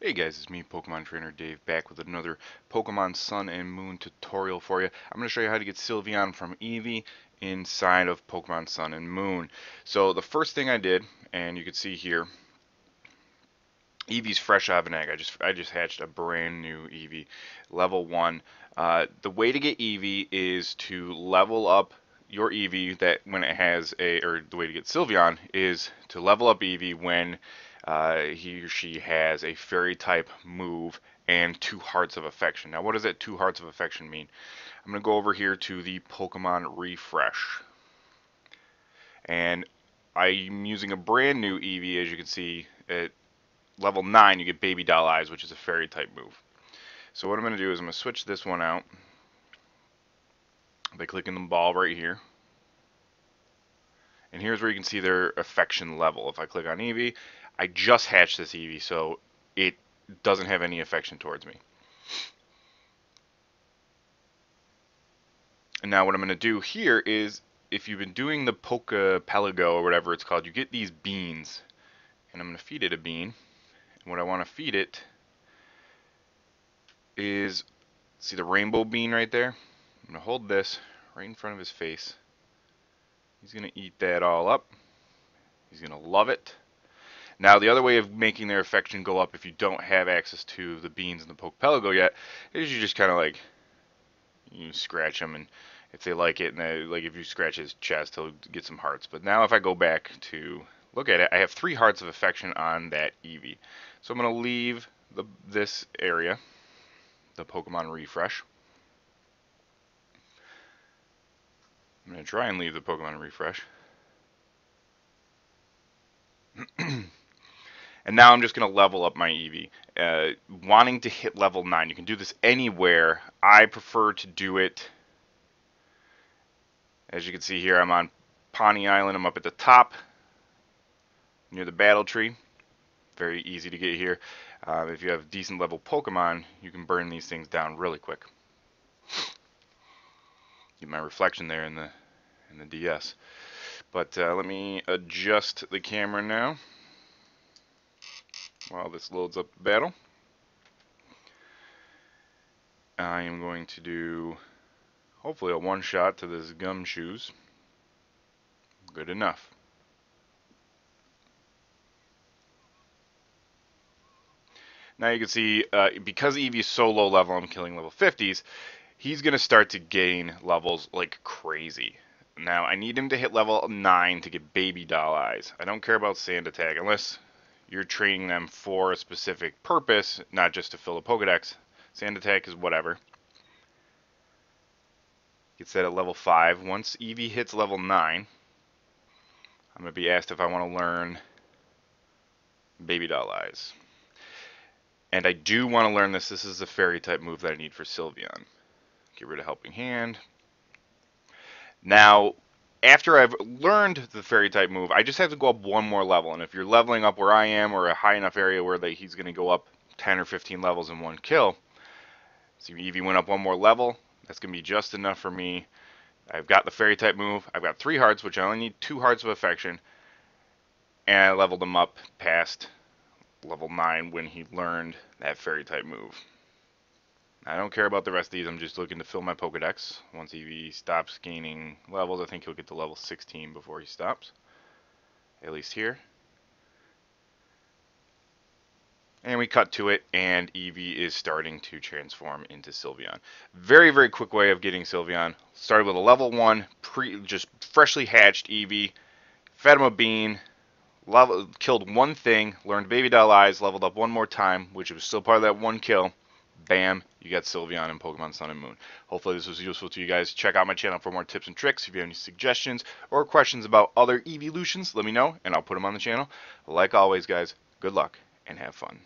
Hey guys, it's me, Pokemon Trainer Dave, back with another Pokemon Sun and Moon tutorial for you. I'm going to show you how to get Sylveon from Eevee inside of Pokemon Sun and Moon. So the first thing I did, and you can see here, Eevee's fresh out of an egg. I just hatched a brand new Eevee, level 1. The way to get Eevee is to level up your Eevee that when it has a, or the way to get Sylveon is to level up Eevee when he or she has a fairy type move and 2 hearts of affection. Now what does that 2 hearts of affection mean? I'm going to go over here to the Pokemon Refresh. And I'm using a brand new Eevee. As you can see, at level 9 you get Baby Doll Eyes, which is a fairy type move. So what I'm going to do is I'm going to switch this one out by clicking the ball right here. And here's where you can see their affection level. If I click on Eevee, I just hatched this Eevee, so it doesn't have any affection towards me. And now what I'm going to do here is, if you've been doing the Poke Pelago or whatever it's called, you get these beans. And I'm going to feed it a bean. And what I want to feed it is, see the rainbow bean right there? I'm going to hold this right in front of his face. He's going to eat that all up. He's going to love it. Now, the other way of making their affection go up if you don't have access to the beans and the Poke Pelago yet is you just kind of like, you scratch them, and if they like it, and they, like if you scratch his chest, he'll get some hearts. But now if I go back to look at it, I have 3 hearts of affection on that Eevee. So I'm going to leave this area, the Pokemon Refresh. I'm going to try and leave the Pokemon Refresh. And now I'm just going to level up my Eevee, wanting to hit level 9. You can do this anywhere. I prefer to do it, as you can see here, I'm on Pawnee Island. I'm up at the top, near the Battle Tree. Very easy to get here. If you have decent level Pokemon, you can burn these things down really quick. Get my reflection there in the DS. But let me adjust the camera now while this loads up the battle. I am going to do, hopefully, a one-shot to this Gumshoes. Good enough. Now you can see, because Eevee is so low level, I'm killing level 50s, he's going to start to gain levels like crazy. Now, I need him to hit level 9 to get Baby Doll Eyes. I don't care about Sand Attack, unless you're training them for a specific purpose, not just to fill a Pokedex. Sand Attack is whatever. Gets that at level 5. Once Eevee hits level 9, I'm going to be asked if I want to learn Baby Doll Eyes. And I do want to learn this. This is the fairy type move that I need for Sylveon. Get rid of Helping Hand. Now, after I've learned the fairy type move, I just have to go up 1 more level. And if you're leveling up where I am, or a high enough area where he's going to go up 10 or 15 levels in 1 kill. So Eevee went up 1 more level. That's going to be just enough for me. I've got the fairy type move. I've got 3 hearts, which I only need 2 hearts of affection. And I leveled him up past level 9 when he learned that fairy type move. I don't care about the rest of these. I'm just looking to fill my Pokedex. Once Eevee stops gaining levels, I think he'll get to level 16 before he stops. At least here. And we cut to it, and Eevee is starting to transform into Sylveon. Very, very quick way of getting Sylveon. Started with a level 1, just freshly hatched Eevee. Fed him a bean. Killed 1 thing. Learned Baby Doll Eyes. Leveled up 1 more time, which was still part of that 1 kill. Bam, you got Sylveon in Pokemon Sun and Moon. Hopefully this was useful to you guys. Check out my channel for more tips and tricks. If you have any suggestions or questions about other Eeveelutions, let me know, and I'll put them on the channel. Like always, guys, good luck and have fun.